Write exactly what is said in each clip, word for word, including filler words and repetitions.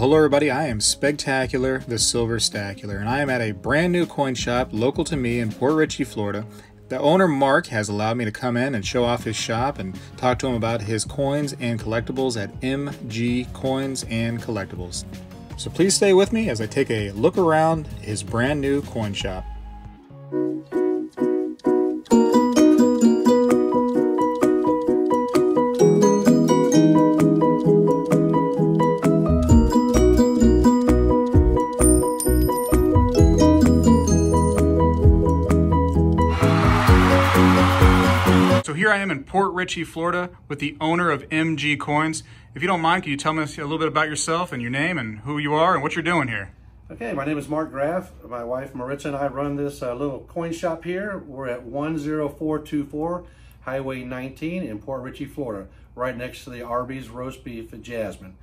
Hello everybody, I am Spectacular the Silver Stacular, and I am at a brand new coin shop local to me in Port Richey, Florida. The owner Mark has allowed me to come in and show off his shop and talk to him about his coins and collectibles at M G Coins and Collectibles. So please stay with me as I take a look around his brand new coin shop. Here I am in Port Richey, Florida with the owner of M G Coins. If you don't mind, can you tell me a little bit about yourself and your name and who you are and what you're doing here? Okay, my name is Mark Graff. My wife Maritza and I run this uh, little coin shop here. We're at one oh four two four Highway nineteen in Port Richey, Florida, right next to the Arby's Roast Beef at Jasmine.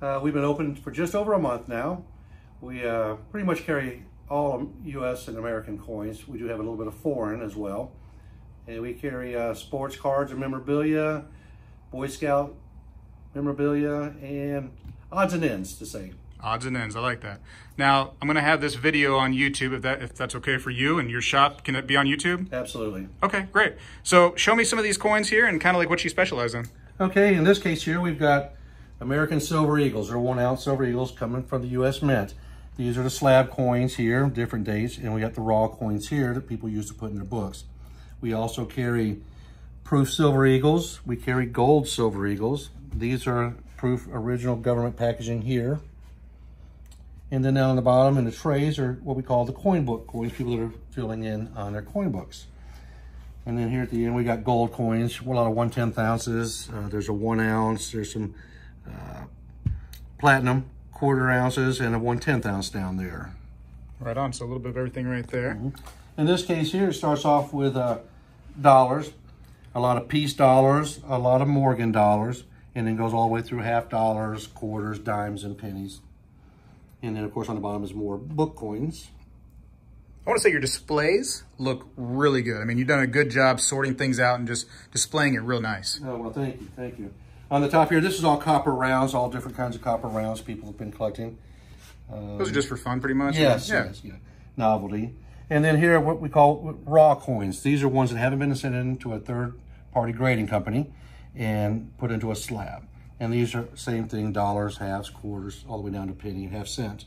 Uh, we've been open for just over a month now. We uh, pretty much carry all U S and American coins. We do have a little bit of foreign as well. And we carry uh, sports cards and memorabilia, Boy Scout memorabilia, and odds and ends to say. Odds and ends, I like that. Now, I'm gonna have this video on YouTube if, that, if that's okay for you and your shop. Can it be on YouTube? Absolutely. Okay, great. So show me some of these coins here and kind of like what you specialize in. Okay, in this case here, we've got American Silver Eagles, or one ounce Silver Eagles coming from the U S Mint. These are the slab coins here, different dates, and we got the raw coins here that people used to put in their books. We also carry proof Silver Eagles. We carry gold Silver Eagles. These are proof original government packaging here. And then down on the bottom in the trays are what we call the coin book coins, people that are filling in on their coin books. And then here at the end, we got gold coins, a lot of one-tenth ounces. Uh, there's a one ounce, there's some uh, platinum quarter ounces and a one-tenth ounce down there. Right on, so a little bit of everything right there. Mm-hmm. In this case here, it starts off with uh, dollars, a lot of peace dollars, a lot of Morgan dollars, and then goes all the way through half dollars, quarters, dimes, and pennies. And then, of course, on the bottom is more book coins. I want to say your displays look really good. I mean, you've done a good job sorting things out and just displaying it real nice. Oh, well, thank you, thank you. On the top here, this is all copper rounds, all different kinds of copper rounds people have been collecting. Um, Those are just for fun, pretty much? Yes, yeah. yes, yeah. Novelty. And then here are what we call raw coins. These are ones that haven't been sent into a third-party grading company and put into a slab. And these are same thing, dollars, halves, quarters, all the way down to penny and half cent.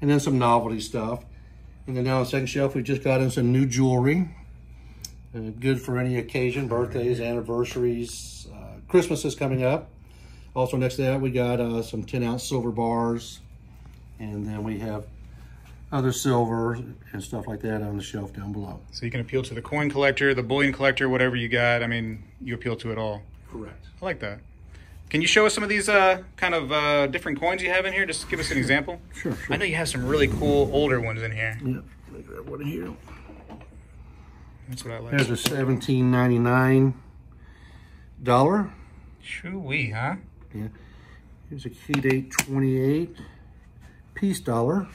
And then some novelty stuff. And then down on the second shelf, we just got in some new jewelry. Uh, good for any occasion, birthdays, anniversaries, uh, Christmas is coming up. Also next to that, we got uh, some ten-ounce silver bars. And then we have other silver and stuff like that on the shelf down below. So you can appeal to the coin collector, the bullion collector, whatever you got. I mean, you appeal to it all. Correct. I like that. Can you show us some of these uh, kind of uh, different coins you have in here? Just give us an example. Sure, sure. I know you have some really cool older ones in here. Yep. Let me grab one here. That's what I like. There's a seventeen ninety-nine dollar. Shoo-wee, huh? Yeah. Here's a key date twenty-eight peace dollar.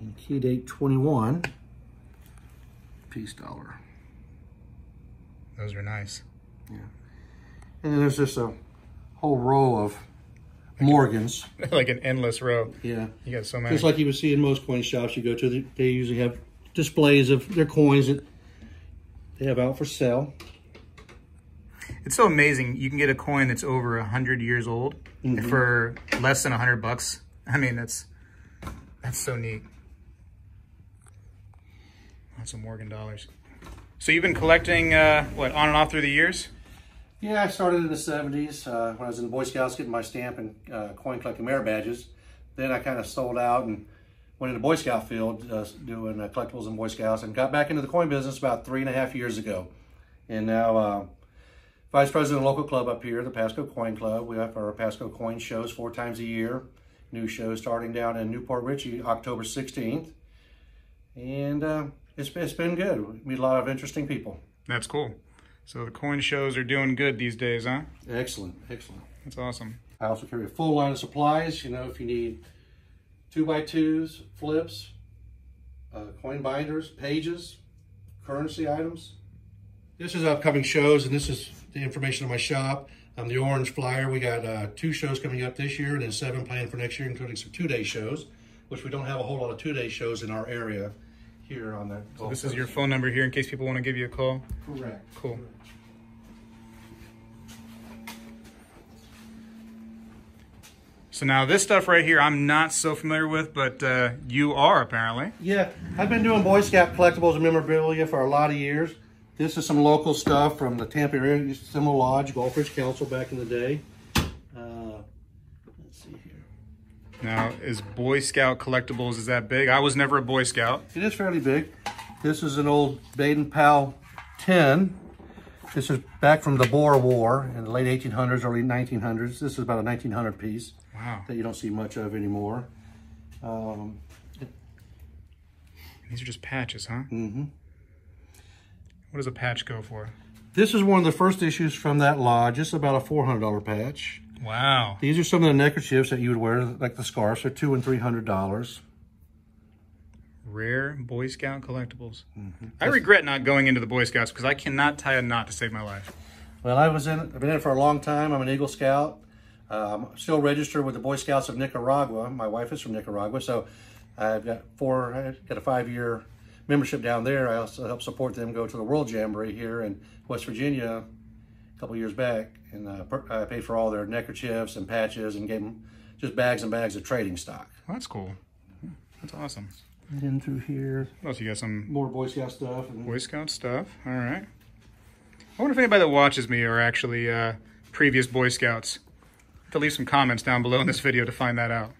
And key date twenty-one, peace dollar. Those are nice. Yeah. And then there's just a whole row of like Morgans. A, like an endless row. Yeah. You got so many. Just like you would see in most coin shops you go to, they usually have displays of their coins that they have out for sale. It's so amazing. You can get a coin that's over one hundred years old mm-hmm. for less than one hundred bucks. I mean, that's... That's so neat. Lots of Morgan dollars. So you've been collecting, uh, what, on and off through the years? Yeah, I started in the seventies uh, when I was in the Boy Scouts getting my stamp and uh, coin collecting merit badges. Then I kind of sold out and went into the Boy Scout field uh, doing uh, collectibles and Boy Scouts and got back into the coin business about three and a half years ago. And now uh, vice president of the local club up here, the Pasco Coin Club. We have our Pasco Coin shows four times a year. New show starting down in Newport Richey, October sixteenth. And uh, it's, it's been good. We meet a lot of interesting people. That's cool. So the coin shows are doing good these days, huh? Excellent, excellent. That's awesome. I also carry a full line of supplies. You know, if you need two by twos, flips, uh, coin binders, pages, currency items. This is upcoming shows, and this is the information on my shop. I'm the Orange Flyer. We got uh, two shows coming up this year and then seven planned for next year, including some two-day shows, which we don't have a whole lot of two-day shows in our area here on that. So this is your phone number here in case people want to give you a call? Correct. Cool. Correct. So now this stuff right here, I'm not so familiar with, but uh, you are apparently. Yeah, I've been doing Boy Scout collectibles and memorabilia for a lot of years. This is some local stuff from the Tampa Area Simul Lodge, Gulf Ridge Council back in the day. Uh, let's see here. Now, is Boy Scout collectibles, is that big? I was never a Boy Scout. It is fairly big. This is an old Baden-Powell tin. This is back from the Boer War in the late eighteen hundreds, early nineteen hundreds. This is about a nineteen hundred piece. Wow. That you don't see much of anymore. Um, These are just patches, huh? Mm-hmm. What does a patch go for? This is one of the first issues from that lodge. It's about a four hundred dollar patch. Wow. These are some of the neckerchiefs that you would wear, like the scarves. They're two and three hundred dollars. Rare Boy Scout collectibles. Mm-hmm. I That's, regret not going into the Boy Scouts because I cannot tie a knot to save my life. Well, I was in. I've been in it for a long time. I'm an Eagle Scout. Um, still registered with the Boy Scouts of Nicaragua. My wife is from Nicaragua, so I've got four. I've got a five-year. membership down there. I also helped support them go to the World Jamboree here in West Virginia a couple years back, and uh, I paid for all their neckerchiefs and patches and gave them just bags and bags of trading stock. Well, that's cool. That's awesome. And then through here. What else? You got some more Boy Scout stuff. And Boy Scout stuff. All right. I wonder if anybody that watches me are actually uh, previous Boy Scouts. To leave some comments down below in this video to find that out.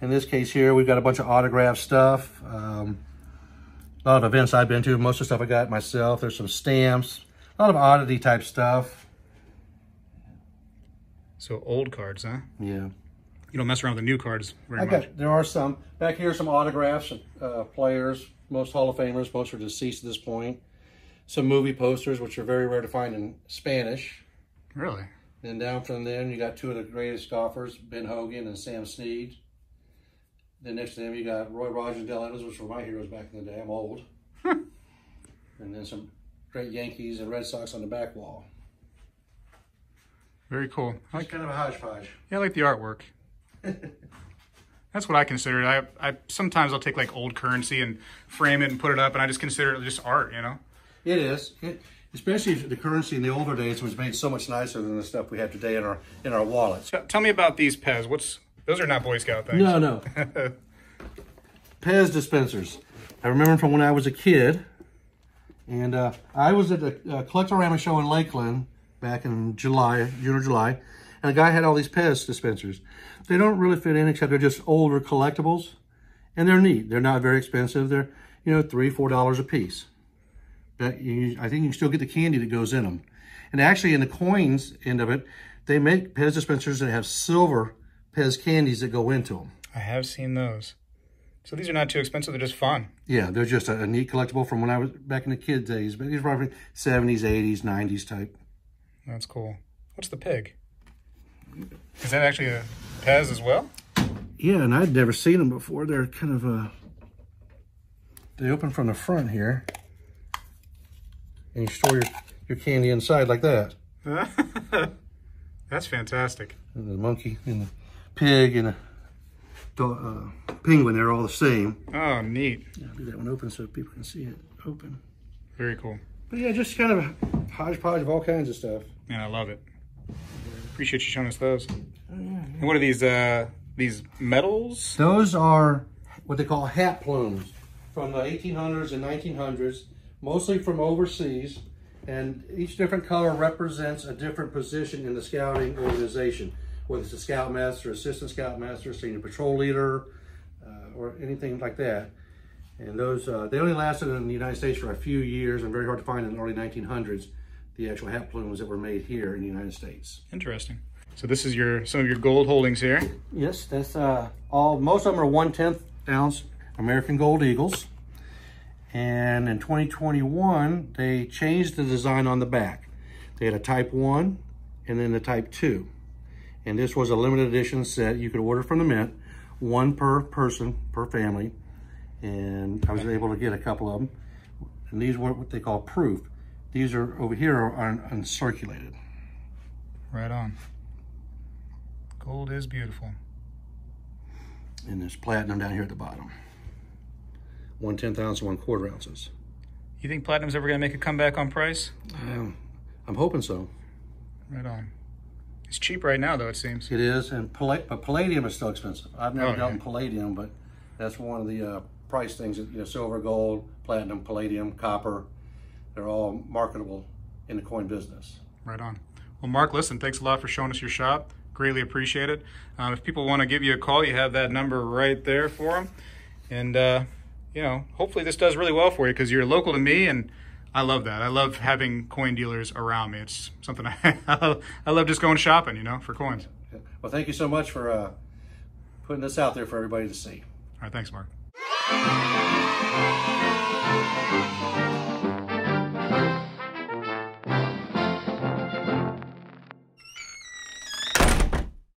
In this case here, we've got a bunch of autographed stuff. Um, A lot of events I've been to, most of the stuff I got myself. There's some stamps, a lot of oddity type stuff. So old cards, huh? Yeah. You don't mess around with the new cards very I much. Got, there are some. Back here some autographs of uh, players, most Hall of Famers, most are deceased at this point. Some movie posters, which are very rare to find in Spanish. Really? Then down from them, you got two of the greatest golfers, Ben Hogan and Sam Snead. Then next to them, you got Roy Rogers and Dale Evans, which were my heroes back in the day. I'm old. Huh. And then some great Yankees and Red Sox on the back wall. Very cool. It's like, kind of a hodgepodge. Yeah, I like the artwork. That's what I consider it. I, I, sometimes I'll take like old currency and frame it and put it up, and I just consider it just art, you know? It is. It, especially the currency in the older days was made so much nicer than the stuff we have today in our in our wallets. Tell me about these Pez. What's... Those are not Boy Scout things. No, no. Pez dispensers. I remember from when I was a kid. And uh, I was at a, a collectorama show in Lakeland back in July, June or July. And a guy had all these Pez dispensers. They don't really fit in except they're just older collectibles. And they're neat. They're not very expensive. They're, you know, three, four dollars a piece. That you, I think you can still get the candy that goes in them. And actually in the coins end of it, they make Pez dispensers that have silver Pez candies that go into them. I have seen those. So these are not too expensive. They're just fun. Yeah, they're just a, a neat collectible from when I was back in the kid days. But these are probably seventies, eighties, nineties type. That's cool. What's the pig? Is that actually a Pez as well? Yeah, and I'd never seen them before. They're kind of a... They open from the front here. And you store your, your candy inside like that. That's fantastic. And the monkey and the... pig and a uh, penguin, they're all the same. Oh, neat. I'll do that one open so people can see it open. Very cool. But yeah, just kind of a hodgepodge of all kinds of stuff. Man, I love it. Appreciate you showing us those. Oh, yeah, yeah. And what are these, uh, these medals? Those are what they call hat plumes from the eighteen hundreds and nineteen hundreds, mostly from overseas. And each different color represents a different position in the scouting organization. Whether it's a scoutmaster, assistant scoutmaster, senior patrol leader, uh, or anything like that. And those, uh, they only lasted in the United States for a few years and very hard to find in the early nineteen hundreds, the actual hat plumes that were made here in the United States. Interesting. So this is your some of your gold holdings here? Yes, that's uh, all, most of them are one-tenth ounce American Gold Eagles. And in twenty twenty-one, they changed the design on the back. They had a type one and then a type two. And this was a limited edition set. You could order from the Mint, one per person, per family. And I was able to get a couple of them. And these were what they call proof. These are over here are uncirculated. Right on. Gold is beautiful. And there's platinum down here at the bottom. One ten thousand, one quarter ounces. You think platinum's ever going to make a comeback on price? Um, I'm hoping so. Right on. It's cheap right now, though, it seems. It is, and pall but palladium is still expensive. I've never oh, dealt yeah. in palladium, but that's one of the uh, price things. That, you know, silver, gold, platinum, palladium, copper, they're all marketable in the coin business. Right on. Well, Mark, listen, thanks a lot for showing us your shop. Greatly appreciate it. Um, if people want to give you a call, you have that number right there for them. And, uh, you know, hopefully this does really well for you because you're local to me, and I love that. I love having coin dealers around me. It's something I, I, love, I love just going shopping, you know, for coins. Well, thank you so much for uh, putting this out there for everybody to see. All right, thanks, Mark.